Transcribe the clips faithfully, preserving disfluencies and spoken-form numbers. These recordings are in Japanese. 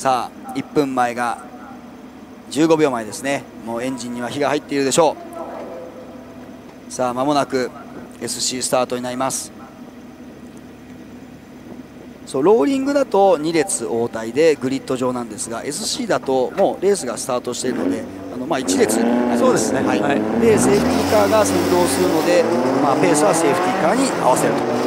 さあいっぷんまえがじゅうごびょうまえですね。もうエンジンには火が入っているでしょう。さあ間もなく エスシー スタートになります。そうローリングだとにれつ応対でグリッド上なんですが エスシー だともうレースがスタートしているのであの、まあ、いちれつになります。そうですね、はい、はい、でセーフティーカーが先導するので、まあ、ペースはセーフティーカーに合わせると。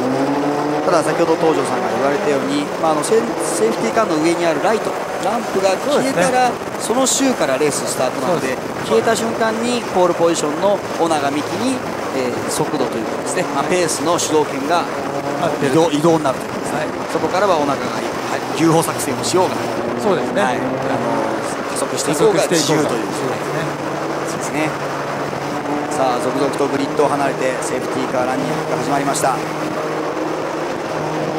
ただ先ほど東條さんが言われたように、まあ、あのセーフティーカーの上にあるライトランプが消えたら そ,、ね、その周からレーススタートなの で, で消えた瞬間にポールポジションの尾長美希に、えー、速度というかですね、まあ、ペースの主導権が移 動, 移動になるということですね、はい、そこからは尾長が牛歩作戦をしようがそうですね、はい、あの加速していこうが自由というそうですね。さあ続々とグリッドを離れてセーフティーカーランニングが始まりました。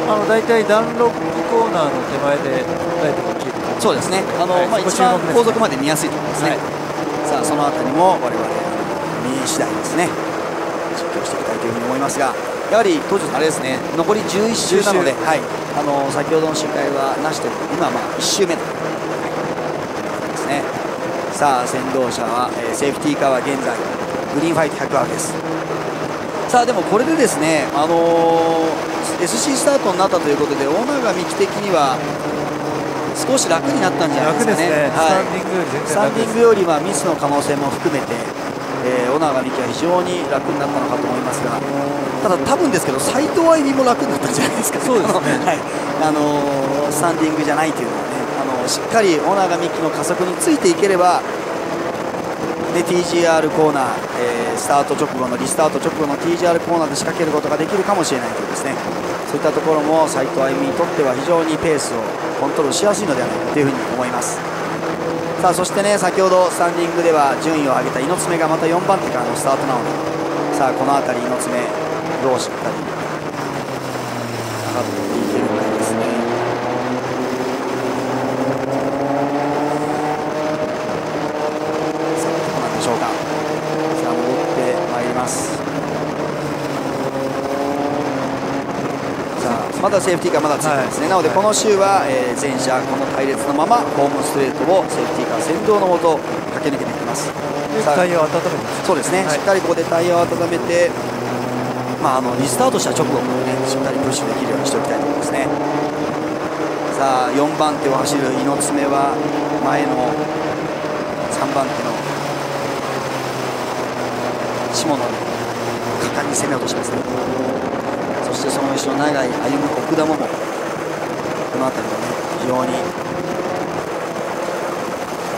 あのだいたいダンロップコーナーの手前でライトが消えている。そうですね。あの、はい、まあ一番後続まで見やすいところですね。はい、さあそのあたりも我々見次第ですね。実況していきたいというふうに思いますが、やはり当時のあれですね。残りじゅういっしゅうなので、はい、あの先ほどの周回はなしということで今はまあいっしゅうめとですね。さあ先導車は、えー、セーフティーカーは現在グリーンファイト ひゃくアール です。さあでもこれでですね、あのー。エスシー スタートになったということで尾長美希的には少し楽になったんじゃないですかね。スタンディングよりはミスの可能性も含めて尾長美希は非常に楽になったのかと思いますが、ただ多分ですけど斉藤愛美も楽になったんじゃないですかね。そうですね、はい、あのー、スタンディングじゃないというのはね、あのー、しっかり尾長美希の加速についていければで ティージーアール コーナー、えー、スタート直後のリスタート直後の ティージーアール コーナーで仕掛けることができるかもしれないというですね、そういったところも斉藤歩にとっては非常にペースをコントロールしやすいのではないかというふうに思います。さあそしてね、先ほどスタンディングでは順位を上げた猪爪がまたよんばんてからのスタートなので、さあこの辺り猪爪どうしっかり上がっていけるかですね。さあ戻ってまいります。さあまだセーフティーカーまだついてますね、はい、なのでこの週は、えー、前者この隊列のままホームストレートをセーフティーカー先導のもと駆け抜けていきます。タイヤを温めます。そうですね、はい、しっかりここでタイヤを温めて、まあ、あのリスタートした直後も、ね、しっかりプッシュできるようにしておきたいと思いますね。さあよんばんてを走る猪爪は前のさんばんての下野に果敢に攻めようとしますね。そしてその後ろ長い歩む奥田もこの辺りもね非常に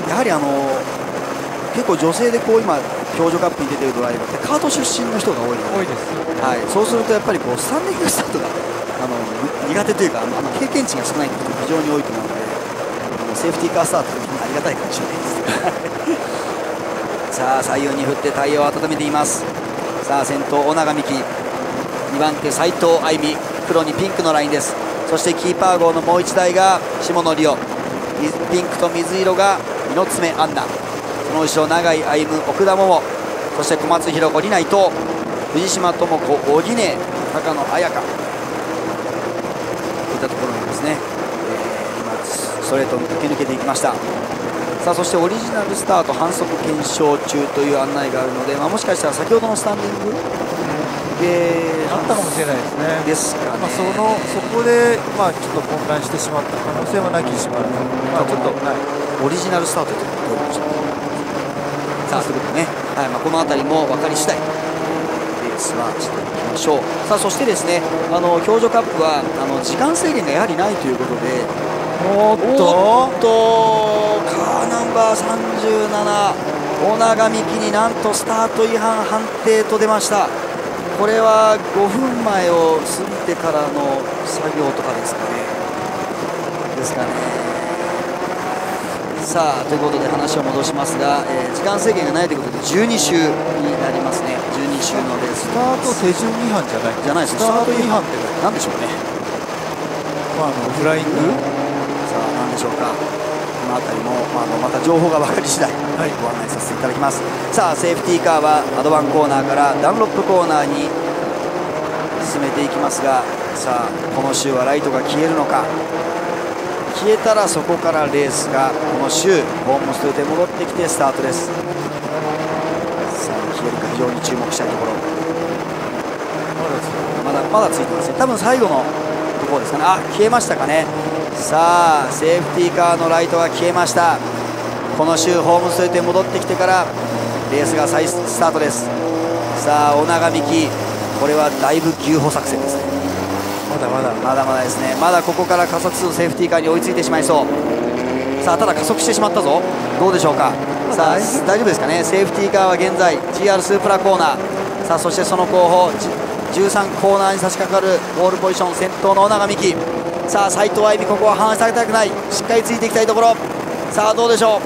やはりあの結構女性でこう今表情カップに出ているドライバーってカート出身の人が多いので、はい、そうするとやっぱりこうスタンディングスタートがあの苦手というかあの経験値が少ないという人が非常に多いと思うのであのセーフティーカースタートというのはありがたいかもしれないです。さあ左右に振ってタイヤを温めています。さあ先頭尾長美希にばんて斉藤愛美黒にピンクのラインです。そしてキーパー号のもういちだいが下野梨央ピンクと水色が猪爪杏奈その後ろ永井歩夢奥田桃そして小松弘子里奈伊藤藤島智子小木根高野彩香といったところなんですね、えー、今ストレートに駆け抜けていきました。さあそしてオリジナルスタート反則検証中という案内があるので、まあ、もしかしたら先ほどのスタンディングであったかもしれないですね。ですかね、そのそこで、まあ、ちょっと混乱してしまった可能性はなきにしもあらず、まあ、ちょっとオリジナルスタートということでしょうね。さあということでね、はいまあ、この辺りも分かり次第レースはしていきましょう。さあそしてですね、あの表情カップはあの時間制限がやはりないということで、おっとカーナンバーさんじゅうなな尾長美希になんとスタート違反判定と出ました。これはごふんまえを過ぎてからの作業とかですかねですかねさあということで話を戻しますが、えー、時間制限がないということでじゅうにしゅうになりますね。じゅうにしゅうのレーススタート手順違反じゃないじゃないですね。スタート違反って何でしょうね。まあ、あのフライングさあ何でしょうか。この辺りも、まあ、また情報が分かり次第ご案内させていただきます、はい、さあセーフティーカーはアドバンコーナーからダンロップコーナーに進めていきますが、さあこの週はライトが消えるのか消えたらそこからレースがこの周ボンモスで戻ってきてスタートです。さあ消えるか非常に注目したいところ。まだまだついてますね。多分最後のところですかね。あ、消えましたかね。さあセーフティーカーのライトが消えました。この周ホームストリートへ戻ってきてからレースが再スタートです。さあ尾長美希、これはだいぶ牛歩作戦ですね。まだまだまだまだですね。まだここから加速するセーフティーカーに追いついてしまいそう。さあただ加速してしまったぞ。どうでしょうか。さあ大丈夫ですかね。セーフティーカーは現在 ジーアール スープラコーナー、さあそしてその後方じゅうさんコーナーに差し掛かるゴールポジション、先頭の尾長美希。さあ斉藤愛美、ここは離されたくない、しっかりついていきたいところ。さあどうでしょう。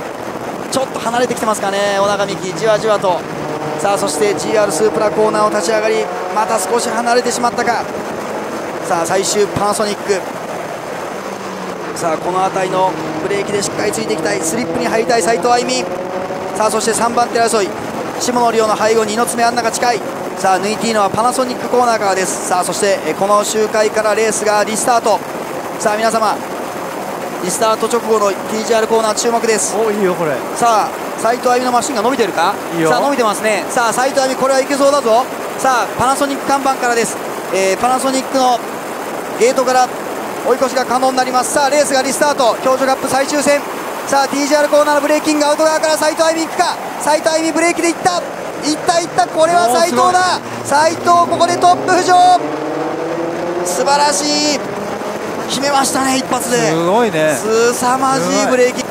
ちょっと離れてきてますかね、尾長美希、じわじわと。さあそして ジーアール スープラコーナーを立ち上がり、また少し離れてしまったか。さあ最終パナソニック、さあこの辺りのブレーキでしっかりついていきたい、スリップに入りたい斉藤愛美。さあそしてさんばん手争い、下野亮の背後に猪爪杏奈が近い。さあ抜いていいのはパナソニックコーナーからです。さあそしてこの周回からレースがリスタート。さあ皆様リスタート直後の ティージーアール コーナー注目です。お、いいよこれ。さあ斉藤亜美のマシンが伸びてるか。いいよ。さあ伸びてますね。さあ斉藤亜美、これはいけそうだぞ。さあパナソニック看板からです、えー、パナソニックのゲートから追い越しが可能になります。さあレースがリスタート、表情カップ最終戦。さあ ティージーアール コーナーのブレーキング、アウト側から斉藤亜美行くか。斉藤亜美ブレーキでいったいったいった、これは斉藤だ。斉藤ここでトップ浮上、素晴らしい、決めましたね一発で。すごいね、すさまじいブレーキ。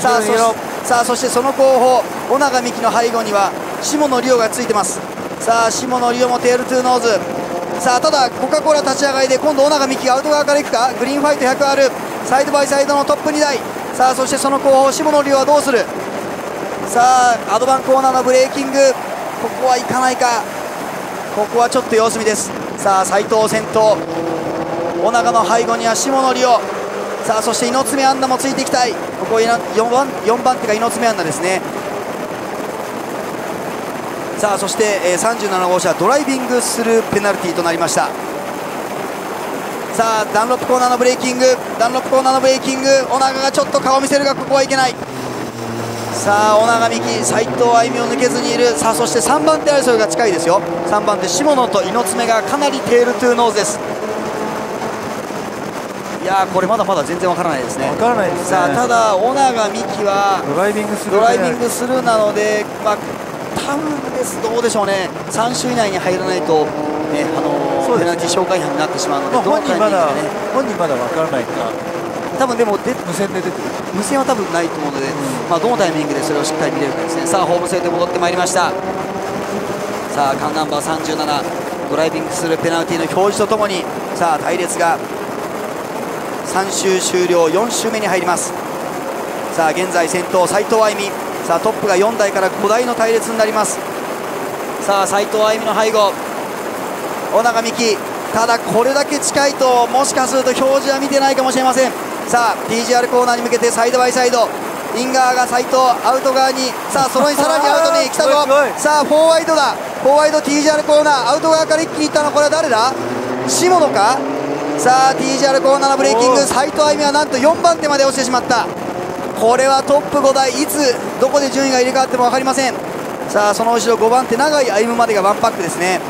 さあそしてさあそしてその後方尾長美希の背後には下野璃央がついてます。さあ下野璃央もテールトゥーノーズ。さあただコカ・コーラ立ち上がりで今度尾長美希アウト側からいくか。グリーンファイト ひゃくアール サイドバイサイドのトップにだい。さあそしてその後方下野璃央はどうする。さあアドバンコーナーのブレーキング、ここはいかないか。ここはちょっと様子見です。さあ斉藤先頭、尾長の背後には下野璃央。さあそして猪爪杏奈もついていきたい。ここよんばん、よんばん手が猪爪杏奈ですね。さあそしてさんじゅうなな号車ドライビングするペナルティーとなりました。さあダンロップコーナーのブレーキング、ダンロップコーナーのブレーキング、尾長がちょっと顔を見せるがここはいけない。さあ尾長美希、斉藤愛美を抜けずにいる。さあそしてさんばん手争いが近いですよ。さんばん手下野と猪爪がかなりテールトゥーノーズです。いやーこれまだまだ全然わからないですね。わからないですね。さあただ尾長美希はドライビングスルー、ドライビングスルーなので、まあ多分です、どうでしょうね、さん周以内に入らないとね、あのペナルティー障害違反になってしまうので、本人まだ本人まだわからないから。多分でもで無線で出てる、無線は多分ないと思うので、うん、まあどのタイミングでそれをしっかり見れるかですね。さあホームセーフで戻ってまいりました。さあカンナンバーさんじゅうなな、ドライビングするペナルティーの表示とともに、さあ隊列がさん周終了、よん周目に入ります。さあ現在先頭斉藤愛美、さあトップがよん台からご台の隊列になります。さあ斉藤愛美の背後尾長美希、ただこれだけ近いともしかすると表示は見てないかもしれません。さあ ティージーアール コーナーに向けてサイドバイサイド、イン側が斉藤、アウト側に、さあそのにさらにアウトに来たぞ。さあフォーワイドだ、フォーワイド ティージーアール コーナー、アウト側から一気にいったのはこれは誰だ、下野か。さあ ティージーアール コーナーのブレーキング、斉藤愛美はなんとよんばん手まで落ちてしまった。これはトップご台、いつどこで順位が入れ替わっても分かりません。さあその後ろごばん手永井歩夢までがワンパックですね。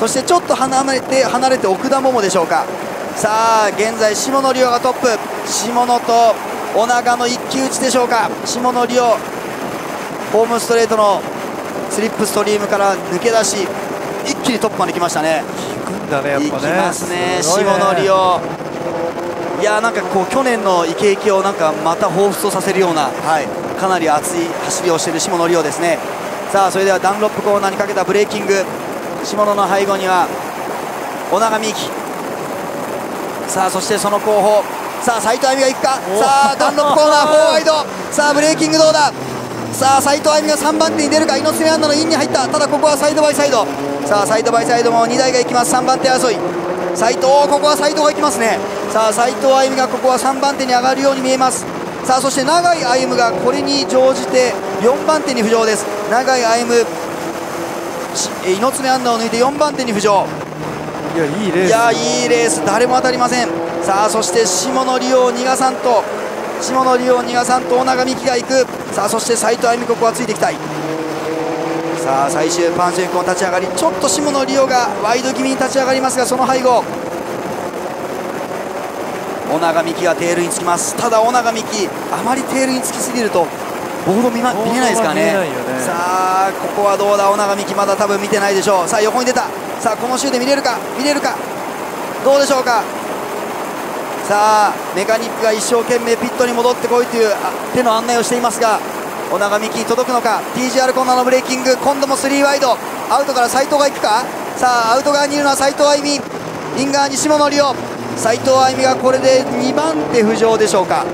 そしてちょっと離れて離れて奥田桃でしょうか。さあ現在下野璃央がトップ、下野と尾長の一騎打ちでしょうか。下野璃央ホームストレートのスリップストリームから抜け出し、一気にトップまで来ましたね。行くんだね、やっぱね、行きますね、すごいね下野璃央。いやーなんかこう去年のイケイケをなんかまた彷彿とさせるような、はい、かなり熱い走りをしている下野璃央ですね。さあそれではダンロップコーナーにかけたブレーキング、下野の背後には尾長美希。さあそしてその後方、さあ斉藤愛美がいくか。さあダンロップコーナーフォーワイド、さあブレーキングどうだ。さあ斉藤愛美がさんばん手に出るか。猪爪杏奈のインに入った。ただここはサイドバイサイド、さあサイドバイサイドもに台がいきます。さんばん手争い、斉藤、ここは斉藤がいきますね。さあ斉藤愛美がここはさんばん手に上がるように見えます。さあそして永井歩夢がこれに乗じてよんばん手に浮上です。永井歩夢、猪爪杏奈を抜いてよんばん手に浮上。いやいいレース、誰も当たりません。さあそして下野理央、苦さんと下野理央、苦さんと尾長美希が行く。さあそして斉藤亜美、ここはついていきたい。さあ最終パンシェンコの立ち上がり、ちょっと下野理央がワイド気味に立ち上がりますが、その背後尾長美希がテールにつきます。ただ尾長美希、あまりテールにつきすぎるとボード 見,、ま、見えないですから ね, ねさあここはどうだ、尾長美希まだ多分見てないでしょう。さあ横に出た。さあこのシューで見れるか、見れるか、どうでしょうか。さあメカニックが一生懸命ピットに戻ってこいという手の案内をしていますが、尾長美希届くのか。 ティージーアール コーナーのブレーキング、今度もスリーワイド、アウトから斉藤が行くか。さあアウト側にいるのは斉藤愛美、イン側に下野理央。斉藤愛美がこれでにばんて浮上でしょうか。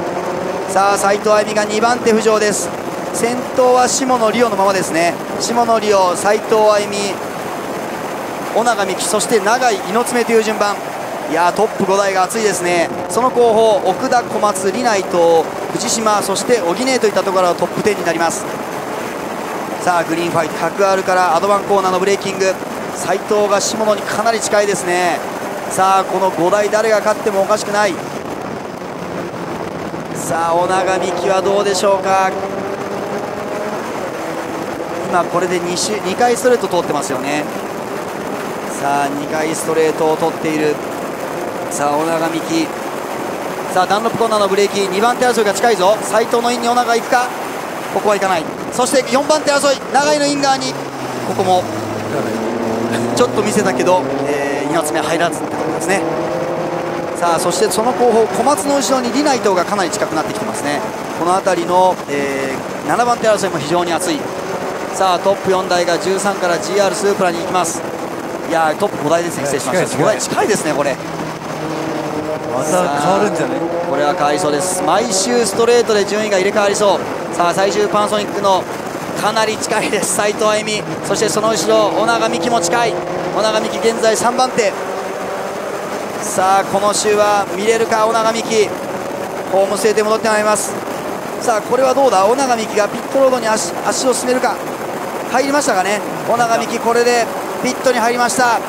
さあ斉藤愛美がにばんて浮上です。先頭は下野理央のままですね。下野理央、斉藤愛美、尾長美希、そして永井、猪爪という順番。いやートップごだいが熱いですね。その後方、奥田、小松、里内と藤島、そして小木根といったところがトップじゅうになります。さあグリーンファイト ひゃくアール からアドバンコーナーのブレーキング、斉藤が下野にかなり近いですね。さあこのごだい、誰が勝ってもおかしくない。さあ尾長美希はどうでしょうか。今これで 2, 周にかいストレート通ってますよね。さあにかいストレートを取っている。さあ尾長美希、さあダンロップコーナーのブレーキ、にばんて争いが近いぞ。斉藤のインに尾長行くか、ここはいかない。そしてよんばんて争い、永井のイン側に、ここもちょっと見せたけど、えー、に発目入らずってところですね。さあそしてその後方、小松の後ろに里内等がかなり近くなってきてますね。この辺りの、えー、ななばんて争いも非常に熱い。さあトップよんだいがじゅうさんから ジーアール スープラに行きます。いやートップごだいですね、失礼しました。ごだい近いですね。これまた変わるんじゃない？これは変わりそうです。毎週ストレートで順位が入れ替わりそう。さあ最終パナソニックのかなり近いです、斉藤愛美。そしてその後ろ尾長美希も近い。尾長美希現在さんばんて。さあこの週は見れるか、尾長美希ホームステイで戻ってまいります。さあこれはどうだ、尾長美希がピットロードに 足, 足を進めるか。入りましたかね、尾長美希。これでピットに入りました。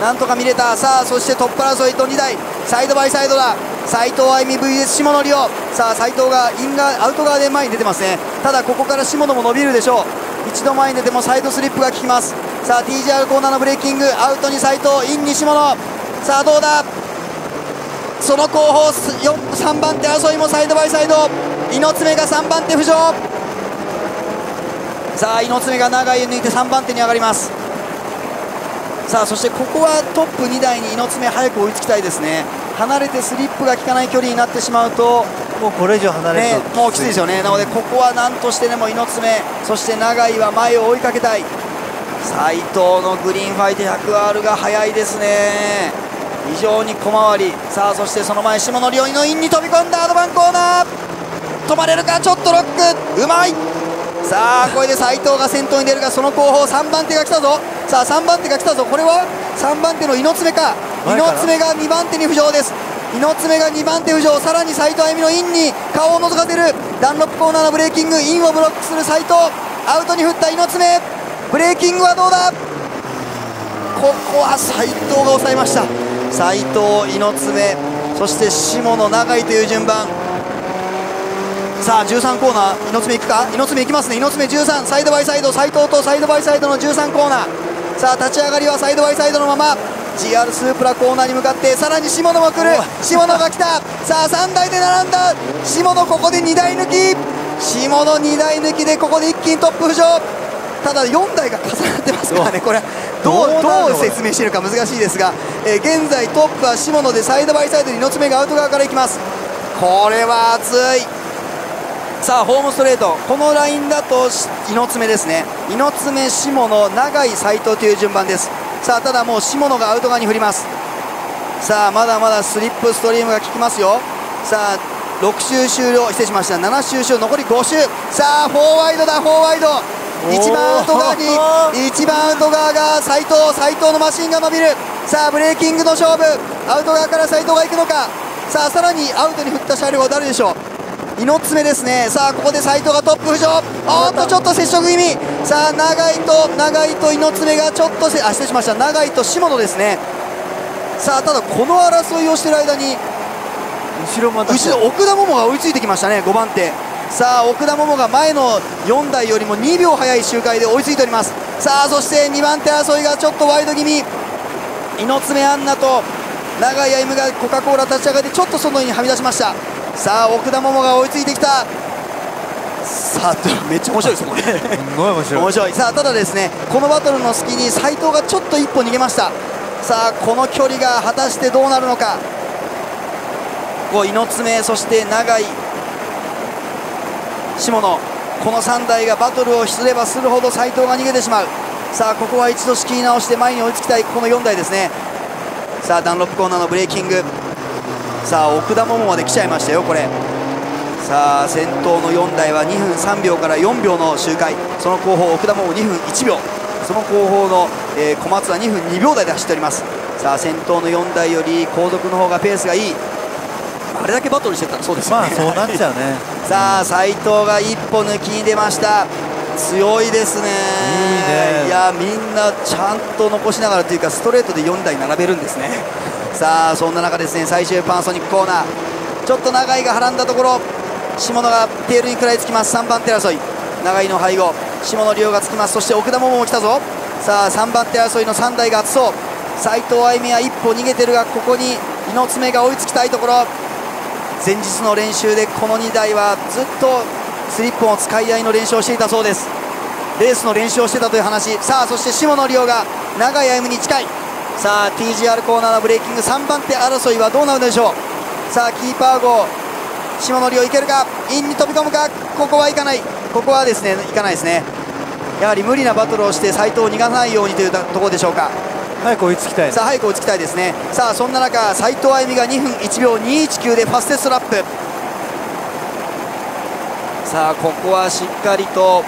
なんとか見れた。さあそしてトップ争いとにだい、サイドバイサイドだ。斉藤愛美 ブイエス 下野理央。さあ斉藤がイン側アウト側で前に出てますね。ただここから下野も伸びるでしょう。一度前に出てもサイドスリップが効きます。さあ ティージーアール コーナーのブレーキング、アウトに斉藤、インに下野。さあどうだ、その後方さんばんて争いもサイドバイサイド。猪爪がさんばんて浮上。さあ猪爪が長い抜いてさんばんてに上がります。さあそしてここはトップにだいに猪爪、早く追いつきたいですね。離れてスリップが効かない距離になってしまうと、もうこれ以上離れると、ね、もうきついですよね。なのでここはなんとしてでも猪爪、そして永井は前を追いかけたい。斉藤のグリーンファイト ひゃくアール が速いですね、非常に小回り。さあそしてその前、下野理央のインに飛び込んだ。アドバンコーナー止まれるか、ちょっとロックうまい。さあこれで斉藤が先頭に出るが、その後方さんばんてが来たぞ。さあさんばんてが来たぞ。これはさんばんての猪爪か。猪爪がにばんてに浮上です。猪爪がにばんて浮上、さらに斉藤愛美のインに顔を覗かせる。ダンロップコーナーのブレーキング、インをブロックする斉藤、アウトに振った猪爪。ブレーキングはどうだ、ここは斉藤が抑えました。斉藤、猪爪、そして下野、永井という順番。さあじゅうさんコーナー、猪爪いくか。猪爪いきますね。猪爪じゅうさん、サイドバイサイド、斉藤とサイドバイサイドのじゅうさんコーナー。さあ立ち上がりはサイドバイサイドのまま ジーアール スープラコーナーに向かって、さらに下野も来る。下野が来た。さあさんだいで並んだ。下野ここでにだい抜き、下野にだい抜きでここで一気にトップ浮上。ただよんだいが重なってますからね、これど う, ど, うどう説明しているか難しいですが、えー、現在トップは下野で、サイドバイサイドに猪爪がアウト側からいきます。これは熱い。さあホームストレート、このラインだと猪爪ですね。猪爪、下野、永井、斉藤という順番です。さあただもう下野がアウト側に振ります。さあまだまだスリップストリームが効きますよ。さあろく周終了、失礼しました、なな周終了、残りご周。さあフォーワイドだ、フォーワイド一番アウト側に一番アウト側が斉藤、斉藤のマシンが伸びる。さあブレーキングの勝負、アウト側から斉藤が行くのか。さあさらにアウトに振った車両は誰でしょう、猪爪ですね。さあここで斉藤がトップ浮上、おっとちょっと接触気味。さあ長井と長井と猪爪がちょっとせあ失礼しました、長井と下野ですね。さあただこの争いをしている間に後ろまた後ろ奥田桃が追いついてきましたね、ごばん手。さあ奥田桃が前のよんだいよりもにびょう早い周回で追いついております。さあそしてにばん手争いがちょっとワイド気味、猪爪杏奈と永井歩夢がコカ・コーラ立ち上がりちょっと外にはみ出しました。さあ奥田桃が追いついてきた。さあめっちゃ面白いですもんね面白い。さあただですね、このバトルの隙に斉藤がちょっと一歩逃げました。さあこの距離が果たしてどうなるのか。こう猪爪、そして永井、下野、このさんだいがバトルをすればするほど斉藤が逃げてしまう。さあここは一度仕切り直して前に追いつきたいこのよんだいですね。さあダンロップコーナーのブレーキング、さあ奥田桃まで来ちゃいましたよこれ。さあ先頭のよんだいはにふんさんびょうからよんびょうの周回、その後方奥田桃にふんいちびょう、その後方の、えー、小松はにふんにびょうだいで走っております。さあ先頭のよんだいより後続の方がペースがいい。あれだけバトルしてたらそうですよね、まあそうなっちゃうねさあ斉藤が一歩抜きに出ました。強いですね、いいね。いやみんなちゃんと残しながらというかストレートでよんだい並べるんですねさあそんな中ですね、最終パナソニックコーナー、ちょっと永井がはらんだところ下野がテールに食らいつきます。さんばん手争い、永井の背後下野亮がつきます。そして奥田桃も来たぞ。さあさんばん手争いのさんだいが熱そう。斉藤愛美は一歩逃げてるがここに猪爪が追いつきたいところ。前日の練習でこのにだいはずっとスリップを使い合いの練習をしていたそうです。レースの練習をしていたという話。さあそして下野亮が永井歩夢に近い。さあ ティージーアール コーナーのブレーキング、さんばん手争いはどうなるでしょう。さあキーパー号下野亮いけるか、インに飛び込むか、ここはいかない、ここはですねいかないですね。やはり無理なバトルをして斉藤を逃がないようにというところでしょうか。早く追いつきたい、さあ早く追いつきたいですね。さあそんな中斉藤歩夢がにふんいちびょうにいちきゅうでファステストラップ。さあここはしっかりと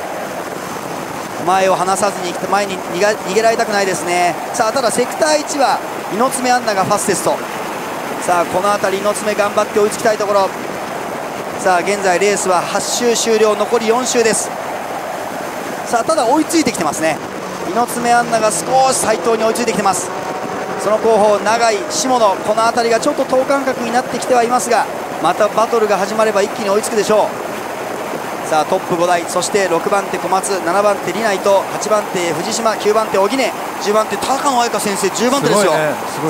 前を離さずに前に逃げ、逃げられたくないですね。さあただセクターいちは猪爪杏奈がファステスト。さあこの辺り猪爪頑張って追いつきたいところ。さあ現在レースははっしゅう終了、残りよんしゅうです。さあただ追いついてきてますね、猪爪杏奈が少し斉藤に追いついてきてます。その後方永井下野この辺りがちょっと等間隔になってきてはいますが、またバトルが始まれば一気に追いつくでしょう。さあトップごだい、そしてろくばん手小松、ななばん手リナイト、はちばん手藤島、きゅうばん手小木根、じゅうばん手高野愛香先生、じゅうばん手ですよ。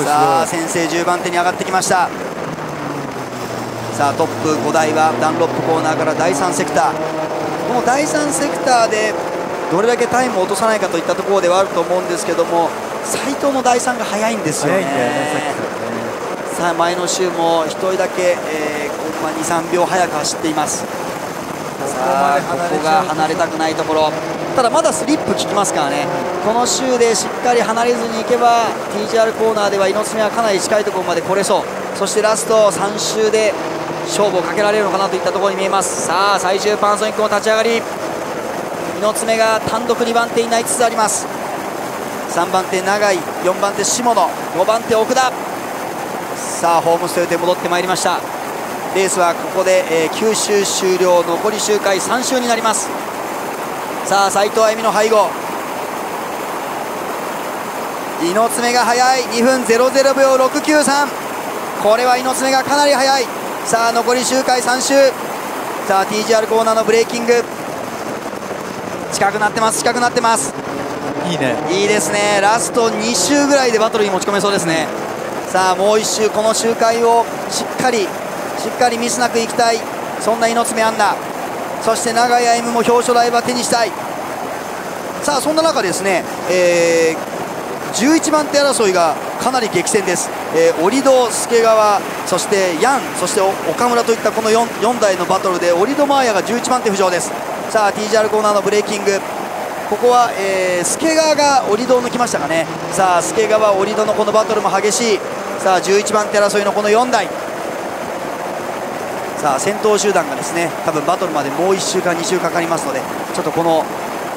さあ先生じゅうばん手に上がってきました。さあトップごだいはダンロップコーナーからだいさんセクター、このだいさんセクターでどれだけタイムを落とさないかといったところではあると思うんですけども、斉藤のだいさんが早いんですよね。さあ前の週もひとりだけ、えー、にさんびょう早く走っています。さあここが離れたくないところ、ただまだスリップ効きますからね。この週でしっかり離れずにいけば ティージーアール コーナーでは猪爪はかなり近いところまで来れそう。そしてラストさん周で勝負をかけられるのかなといったところに見えます。さあ最終パナソニックの立ち上がり、猪爪が単独にばん手になりつつあります。さんばん手永井、よんばん手下野、ごばん手奥田。さあホームストレートへ戻ってまいりました。レースはここで、えー、きゅうしゅう終了、残り周回さん周になります。さあ斉藤歩夢の背後猪爪が速い、にふんぜろぜろびょうろくきゅうさん、これは猪爪がかなり速い。さあ残り周回さん周、さあ ティージーアール コーナーのブレーキング近くなってます、近くなってます。いいね、いいですね。ラストに周ぐらいでバトルに持ち込めそうですね。さあもういち周、この周回をしっかりしっかりミスなくいきたい、そんな猪爪杏奈、そして永井歩夢も表彰台は手にしたい。さあそんな中ですね、えー、じゅういちばん手争いがかなり激戦です。えー、折戸、助川、そしてヤン、そして岡村といったこの 4, 4台のバトルで折戸真彩がじゅういちばん手浮上です。さあ ティージーアール コーナーのブレーキング、ここは、えー、助川が折戸を抜きましたかね。さあ助川、折戸のこのバトルも激しい。さあじゅういちばん手争いのこのよんだい、さあ先頭集団がですね多分バトルまでもういち週かに週かかりますので、ちょっとこの、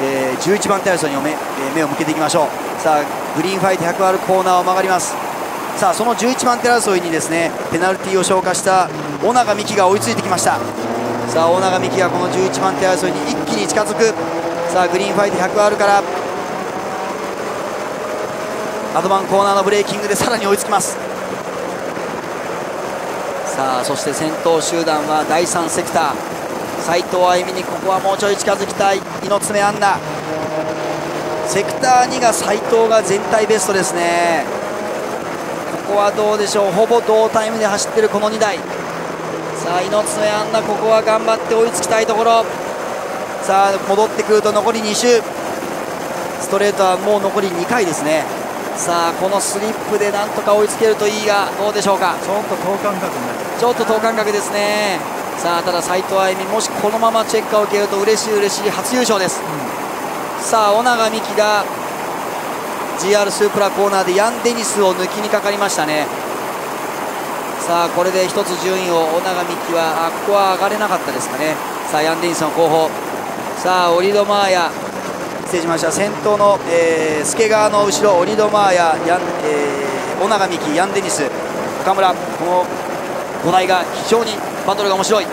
えー、じゅういちばん手争いに目,、えー、目を向けていきましょう。さあグリーンファイトひゃくアールコーナーを曲がります。さあそのじゅういちばん手争いにですねペナルティを消化した尾長美希が追いついてきました。さあ尾長美希がこのじゅういちばん手争いに一気に近づく。さあグリーンファイトひゃくアールからアドバンコーナーのブレーキングでさらに追いつきます。さあそして先頭集団はだいさんセクター、斉藤愛美にここはもうちょい近づきたい猪爪杏奈。セクターにが斉藤が全体ベストですね。ここはどうでしょう、ほぼ同タイムで走ってるこのにだい。さあ猪爪杏奈、ここは頑張って追いつきたいところ。さあ戻ってくると残りに周、ストレートはもう残りにかいですね。さあこのスリップでなんとか追いつけるといいが、どうでしょうか。ちょっと等間隔になる、ちょっと等間隔ですね。さあただ斉藤愛美、もしこのままチェッカーを受けると嬉しい嬉しい初優勝です、うん、さあ尾長美希が ジーアール スープラコーナーでヤン・デニスを抜きにかかりましたね。さあこれで一つ順位を尾長美希はあここは上がれなかったですかね。さあヤン・デニスの後方、さあオリドマーヤ、失礼しました、先頭の、えー、助川の後ろ、オリドマーヤ、ヤン、えー、尾長美希、ヤン・デニス、岡村、このごだいが非常にバトルが面白い。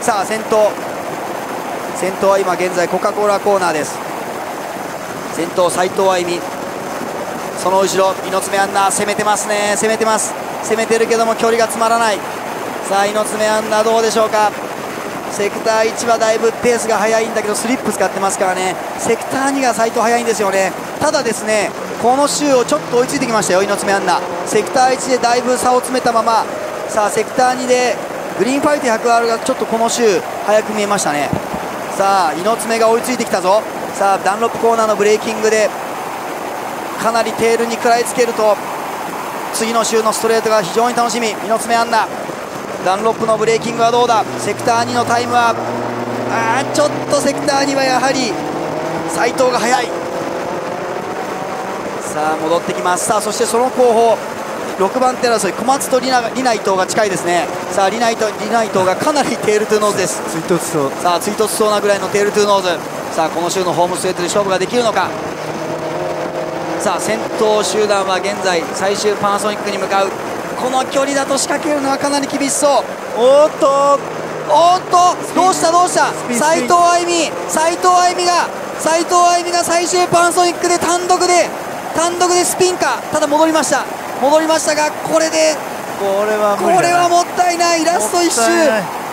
さあ先頭、先頭は今現在コカ・コーラコーナーです。先頭斉藤愛美、その後ろ猪爪杏奈、攻めてますね、攻めてます、攻めてるけども距離が詰まらない。さあ猪爪杏奈どうでしょうか。セクターいちはだいぶペースが速いんだけどスリップ使ってますからね。セクターにが斉藤速いんですよね。ただですね、この周をちょっと追いついてきましたよ猪爪杏奈。セクターいちでだいぶ差を詰めたまま、さあセクターにでグリーンファイト ひゃくアール がちょっとこの周速く見えましたね。さあ猪爪が追いついてきたぞ。さあダンロップコーナーのブレーキングでかなりテールに食らいつけると次の周のストレートが非常に楽しみ。猪爪杏奈、ダンロップのブレーキングはどうだ。セクターにのタイムはあーちょっとセクターにはやはり斉藤が速い。さあ戻ってきます。さあそしてその後方ろくばん手争い、小松とリナ、リナ伊藤が近いですね。さあリナ伊藤、リナ伊藤がかなりテールトゥーノーズです。追突しそう、さあ追突しそうなぐらいのテールトゥーノーズ。さあこの週のホームストレートで勝負ができるのか。さあ先頭集団は現在最終パナソニックに向かう。この距離だと仕掛けるのはかなり厳しそう。おっとおっとどうしたどうした、斉藤愛美、斉藤愛美が斉藤愛美が最終パナソニックで単独で単独でスピンか。ただ戻りました戻りましたが、これでこれは無理だな、これはもったいない。ラストいっ周、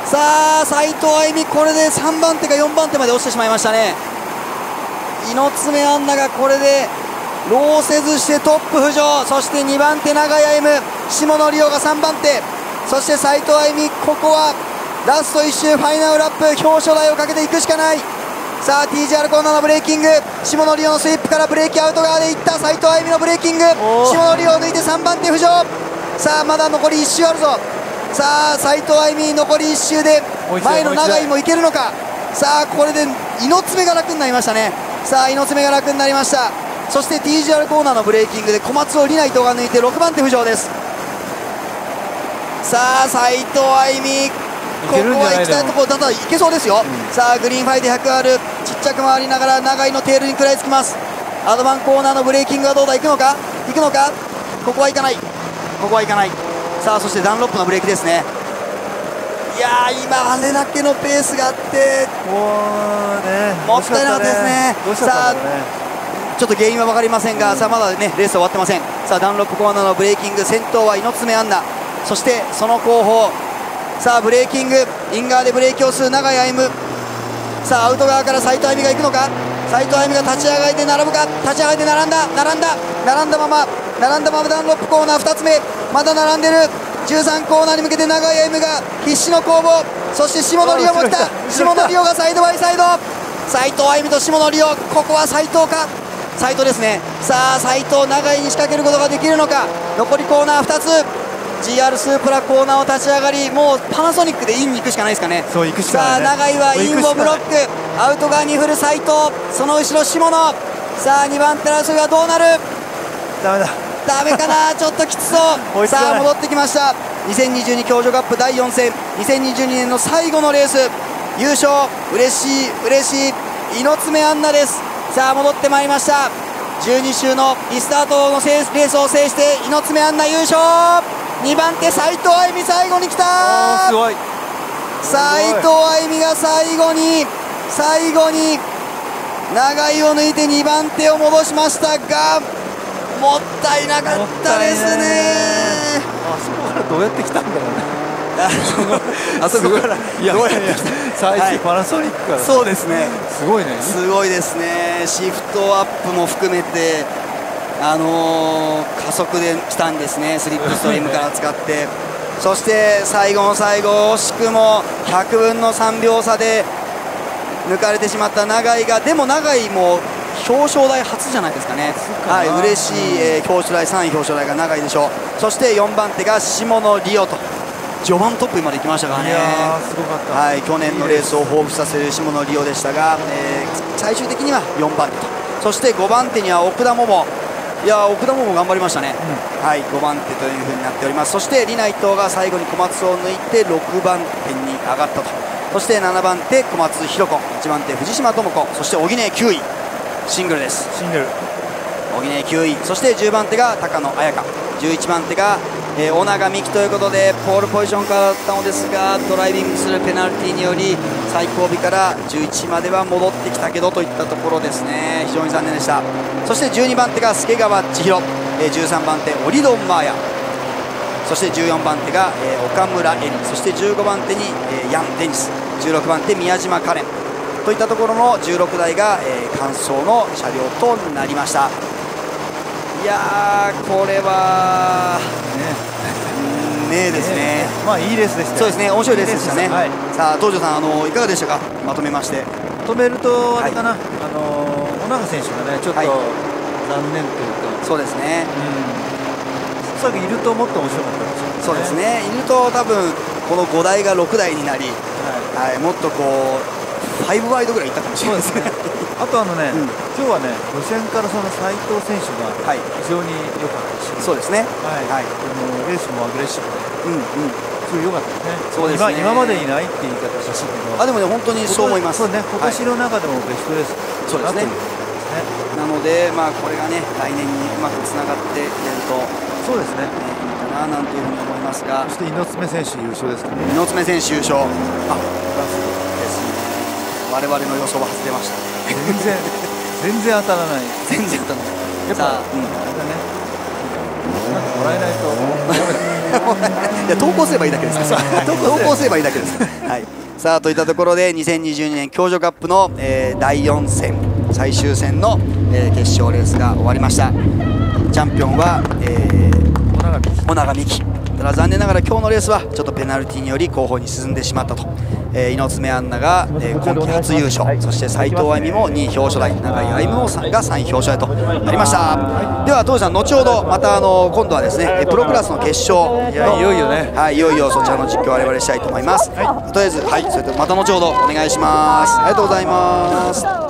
さあ斉藤愛美、これでさんばん手かよんばん手まで落ちてしまいましたね。猪爪杏奈がこれでローせずしてトップ浮上、そしてにばん手長屋 M、 下野理央がさんばん手、そして斉藤愛美、ここはラストいっ周ファイナルラップ表彰台をかけていくしかない。さあ ティージーアール コーナーのブレーキング、下野理央のスイップからブレーキアウト側でいった斉藤愛美のブレーキング、下野理央を抜いてさんばん手浮上。さあまだ残りいっ周あるぞ。さあ斉藤愛美残りいっ周で前の長井もいけるのか。さあこれで猪爪が楽になりましたね。さあ猪爪が楽になりました。そして ティージーアール コーナーのブレーキングで小松をリナ伊藤が抜いてろくばん手浮上です。さあ斉藤愛美、ここは行きたいところだといけそうですよ、うん、さあグリーンファイで ひゃくアール ちっちゃく回りながら長井のテールに食らいつきます。アドバンコーナーのブレーキングはどうだ、行くのか行くのか、ここは行かない、ここは行かない。さあそしてダンロップのブレーキですね。いやー今あれだけのペースがあってもったいなかったですね。さあちょっと原因は分かりませんが、さあまだ、ね、レースは終わってません。さあダンロップコーナーのブレーキング、先頭は猪爪杏奈、そしてその後方、さあブレーキングイン側でブレーキをする長井歩夢、さあアウト側から斉藤愛美が行くのか、斉藤愛美が立ち上がりで並ぶか、立ち上がりで並んだ並んだ並んだまま並んだままダンロップコーナーふたつめ、まだ並んでるじゅうさんコーナーに向けて長井歩夢が必死の攻防、そして下野理央も来た、下野理央がサイドバイサイド、斉藤愛美と下野理央、ここは斉藤か斉藤ですね。さあ斉藤、長井に仕掛けることができるのか。残りコーナーふたつ、 ジーアール スープラコーナーを立ち上がり、もうパナソニックでインに行くしかないですかね。そう行くしかない、ね、さあ長井はインをブロック、アウト側に振る斉藤、その後ろ下野、さあにばん手争いはどうなる、ダメだダメかなちょっときつそうさあ戻ってきました。にせんにじゅうに教女カップだいよん戦、にせんにじゅうにねんの最後のレース、優勝嬉しい嬉しい猪爪杏奈です。さあ戻ってまいりました。じゅうに周のリスタートのレースを制して猪爪杏奈優勝、にばん手斉藤愛美最後に来た、すごい斉藤愛美が最後に最後に長井を抜いてにばん手を戻しましたが、もったいなかったですね。どうやって来たんだろうね。あそこからどうやって最初パナソニックから、そうですね、すごいね、すごいですね。シフトアップも含めて、あのー、加速で来たんですね、スリップストリームから使ってそして最後の最後、惜しくもひゃくぶんのさんびょう差で抜かれてしまった永井が、でも永井も表彰台初じゃないですかね、はい、嬉しい、えー、表彰台さんい表彰台が永井でしょう。そしてよんばんてが下野莉緒と、序盤トップまで行きましたからね、すごかった、はい、去年のレースを彷彿させる下野莉緒でしたが、えー、最終的にはよんばんてと、そしてごばんてには奥田桃、いや奥田桃頑張りましたね、うん、はい、ごばんてというふうになっております。そして、リナ伊藤が最後に小松を抜いてろくばんてに上がったと、そしてななばんて、小松ひろ子、はちばんて、藤島智子、そして小木根きゅうい、シングルです、シングル小木根きゅうい、そしてじゅうばんてが高野彩香、じゅういちばんてがえー、尾長美希ということでポールポジションからだったのですが、ドライビングするペナルティにより最後尾からじゅういちまでは戻ってきたけどといったところですね、非常に残念でした。そしてじゅうにばんてが助川千尋、えー、じゅうさんばんてオリドン・マーヤ、そしてじゅうよんばんてが、えー、岡村恵里、そしてじゅうごばんてに、えー、ヤン・デニス、じゅうろくばんて宮島カレンといったところのじゅうろくだいが、えー、完走の車両となりました。いやー、これはねえですね、まあいいレースでした、そうですね、面白いレースでしたね。さあ東條さん、あのいかがでしたか、まとめまして。まとめるとあれかな、あの尾長選手がねちょっと残念というか、そうですね、さっきいるともっと面白かったでしょう。そうですね、いると多分このごだいがろくだいになり、もっとこうごワイドぐらいいったかもしれないですね。あとあのね、今日はね、予選からその斉藤選手が非常に良かったし、そうですね、はい、レースもアグレッシブで、うんうん、すごい良かったですね。今までにないって言い方したし、あでもね本当にそう思います。そうね、今年の中でもベストレースそうですね。なのでまあこれがね来年にうまくつながっていると、そうですね、いいかななんていうふうに思いますが、そして猪爪選手優勝ですかね。猪爪選手優勝、あ、ですね。我々の予想は外れました。全然。全然当たらない、全然当たらない、やっぱ、うん、あれだね、なんかもらえないと、いや、投稿すればいいだけです、投稿すればいいだけです、はい、さあといったところで、にせんにじゅうにねん、共助カップの、えー、だいよんせん、最終戦の、えー、決勝レースが終わりました。チャンピオンは、えー、尾長美希、ただ残念ながら、今日のレースは、ちょっとペナルティーにより後方に進んでしまったと。えー、猪爪杏奈が、えー、今季初優勝、はい、そして斉藤愛美もにい表彰台、永井歩夢もさんがさんい表彰台となりました。はい、では東條さん、後ほどまたあの今度はですねプロクラスの決勝、いやいよいよね、はい、いよいよそちらの実況を我々したいと思います。はい、とりあえず、はい、それではまた後ほどお願いします。ありがとうございます。